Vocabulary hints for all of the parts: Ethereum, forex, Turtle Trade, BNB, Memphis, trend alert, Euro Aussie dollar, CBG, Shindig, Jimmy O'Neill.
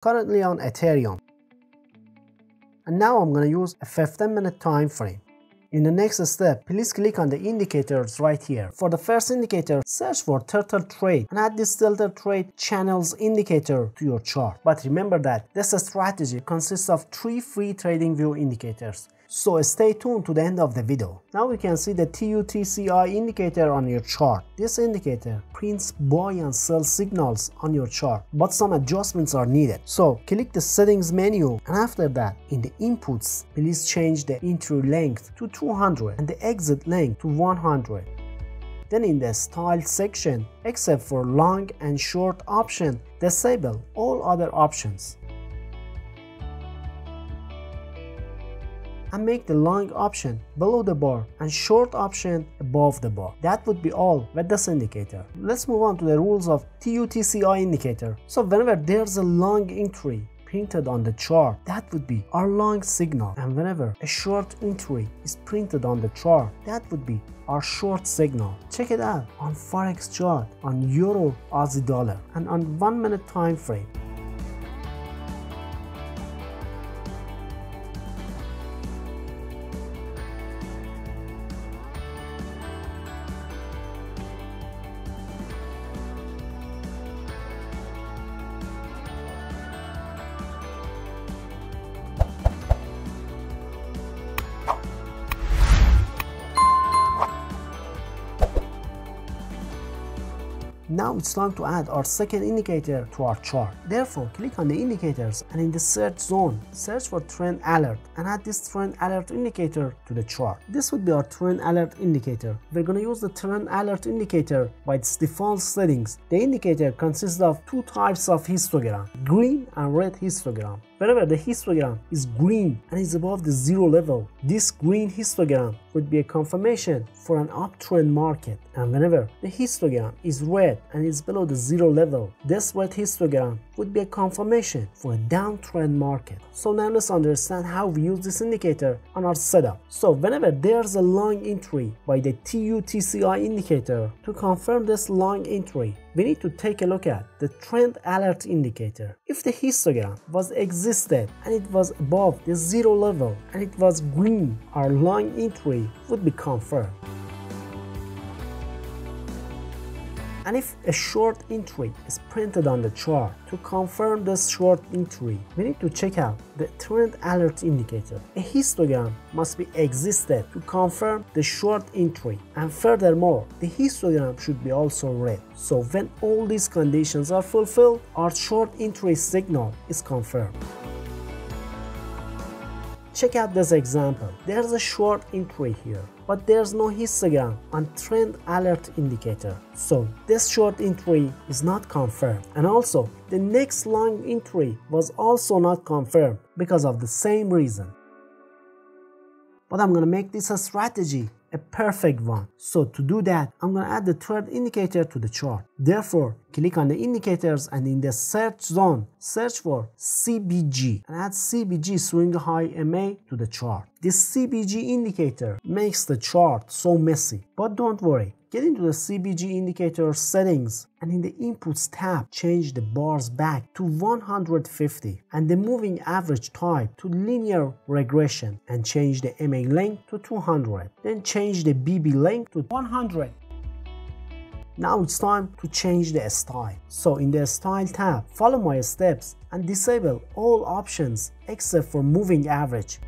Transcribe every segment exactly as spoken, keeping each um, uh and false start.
currently on Ethereum. And now I'm going to use a fifteen minute time frame. In the next step, please click on the indicators right here. For the first indicator, search for Turtle Trade and add this Turtle Trade channels indicator to your chart. But remember that this strategy consists of three free trading view indicators. So stay tuned to the end of the video. Now we can see the T U T C I indicator on your chart. This indicator prints buy and sell signals on your chart, but some adjustments are needed. So click the settings menu, and after that, in the inputs, please change the entry length to two hundred and the exit length to one hundred. Then in the style section, except for long and short option, disable all other options. And make the long option below the bar and short option above the bar. That would be all with this indicator. Let's move on to the rules of T U T C I indicator. So whenever there's a long entry printed on the chart, that would be our long signal. And whenever a short entry is printed on the chart, that would be our short signal. Check it out on Forex chart, on Euro Aussie dollar, and on one minute time frame. Now it's time to add our second indicator to our chart. Therefore, click on the indicators and in the search zone, search for trend alert and add this trend alert indicator to the chart. This would be our trend alert indicator. We're going to use the trend alert indicator by its default settings. The indicator consists of two types of histogram, green and red histogram. Whenever the histogram is green and is above the zero level, this green histogram would be a confirmation for an uptrend market. And whenever the histogram is red and is below the zero level, this red histogram would be a confirmation for a downtrend market. So now let's understand how we use this indicator on our setup. So whenever there's a long entry by the T U T C I indicator, to confirm this long entry, we need to take a look at the trend alert indicator. If the histogram was existed and it was above the zero level and it was green, our long entry would be confirmed. And if a short entry is printed on the chart, to confirm this short entry, we need to check out the trend alert indicator. A histogram must be existed to confirm the short entry, and furthermore, the histogram should be also red. So when all these conditions are fulfilled, our short entry signal is confirmed. Check out this example. There's a short entry here, but there's no histogram on trend alert indicator. So this short entry is not confirmed. And also, the next long entry was also not confirmed because of the same reason. But I'm gonna make this a strategy, a perfect one. So to do that, I'm gonna add the third indicator to the chart. Therefore, click on the indicators and in the search zone, search for C B G and add C B G swing high M A to the chart. This C B G indicator makes the chart so messy, but don't worry. Get into the C B G indicator settings and in the inputs tab, change the bars back to one hundred fifty and the moving average type to linear regression and change the M A length to two hundred. Then change the B B length to one hundred. Now it's time to change the style. So in the style tab, follow my steps and disable all options except for moving average.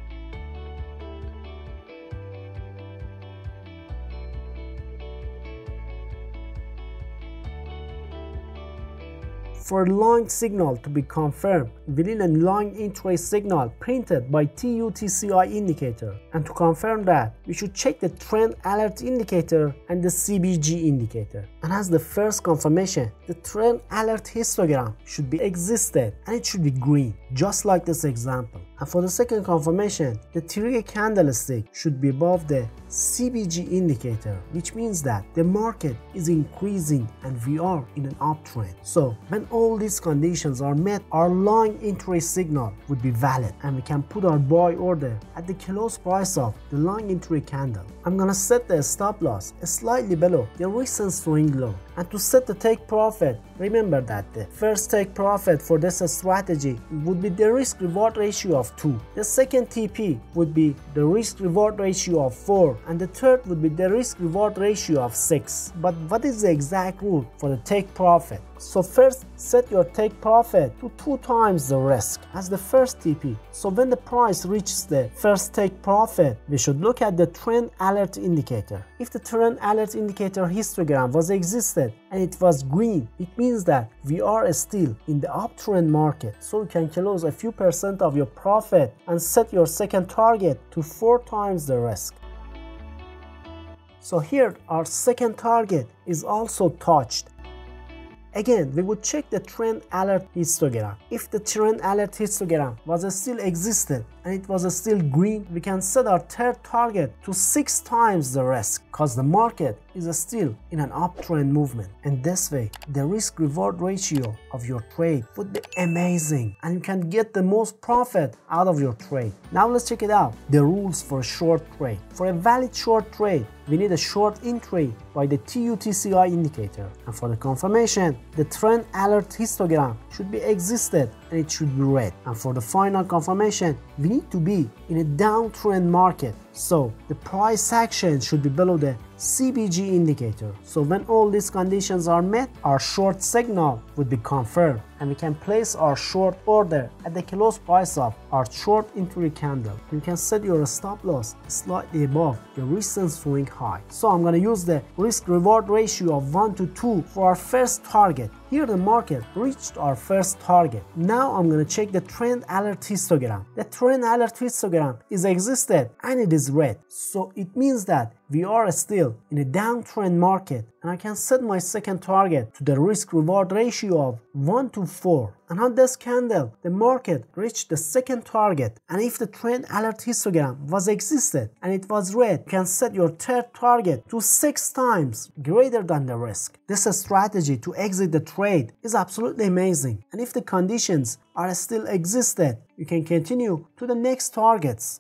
For long signal to be confirmed, we need a long entry signal printed by T U T C I indicator. And to confirm that, we should check the trend alert indicator and the C B G indicator. And as the first confirmation, the trend alert histogram should be existed and it should be green, just like this example. And for the second confirmation, the trigger candlestick should be above the C B G indicator, which means that the market is increasing and we are in an uptrend. So when all these conditions are met, our long entry signal would be valid and we can put our buy order at the close price of the long entry candle. I'm gonna set the stop loss slightly below the recent swing low, and to set the take profit, remember that the first take profit for this strategy would be the risk reward ratio of two, the second T P would be the risk reward ratio of four, and the third would be the risk reward ratio of six. But what is the exact rule for the take profit? So first, set your take profit to two times the risk as the first T P. So when the price reaches the first take profit, we should look at the trend alert indicator. If the trend alert indicator histogram was existed and it was green, it means that we are still in the uptrend market. So you can close a few percent of your profit and set your second target to four times the risk. So here our second target is also touched. Again, we would check the trend alert histogram. If the trend alert histogram was still existent and it was still green, we can set our third target to six times the risk, cause the market is still in an uptrend movement. And this way, the risk reward ratio of your trade would be amazing and you can get the most profit out of your trade. Now let's check it out, the rules for a short trade. For a valid short trade, we need a short entry by the T U T C I indicator, and for the confirmation, the trend alert histogram should be existed and it should be red. And for the final confirmation, we need to be in a downtrend market, so the price action should be below the C B G indicator. So when all these conditions are met, our short signal would be confirmed and we can place our short order at the close price of our short entry candle. You can set your stop loss slightly above the recent swing high. So I'm going to use the risk reward ratio of one to two for our first target. Here the market reached our first target. Now I'm going to check the trend alert histogram. The trend alert histogram is existed and it is red, so it means that we are still in a downtrend market, and I can set my second target to the risk reward ratio of one to four. And on this candle, the market reached the second target, and if the trend alert histogram was existed and it was red, you can set your third target to six times greater than the risk. This strategy to exit the trade is absolutely amazing, and if the conditions are still existed, you can continue to the next targets.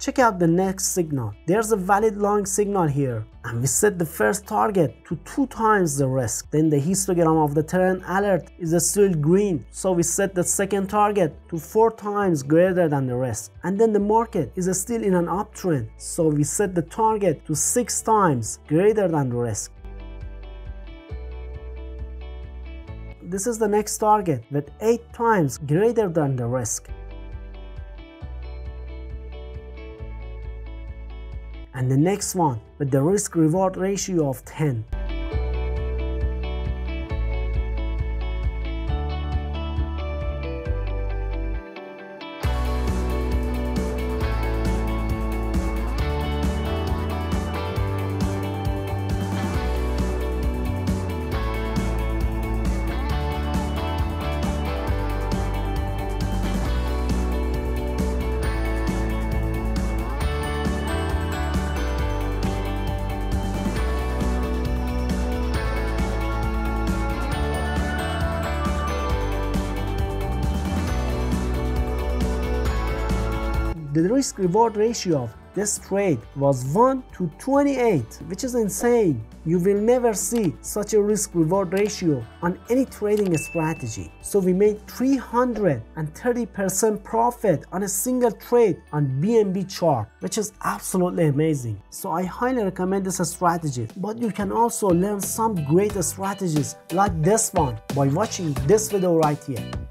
Check out the next signal. There's a valid long signal here, and we set the first target to two times the risk. Then the histogram of the trend alert is still green, so we set the second target to four times greater than the risk. And then the market is still in an uptrend, so we set the target to six times greater than the risk. This is the next target with eight times greater than the risk. And the next one with the risk reward ratio of ten. The risk reward ratio of this trade was one to twenty-eight, which is insane. You will never see such a risk reward ratio on any trading strategy. So we made three hundred thirty percent profit on a single trade on B N B chart, which is absolutely amazing. So I highly recommend this strategy, but you can also learn some great strategies like this one by watching this video right here.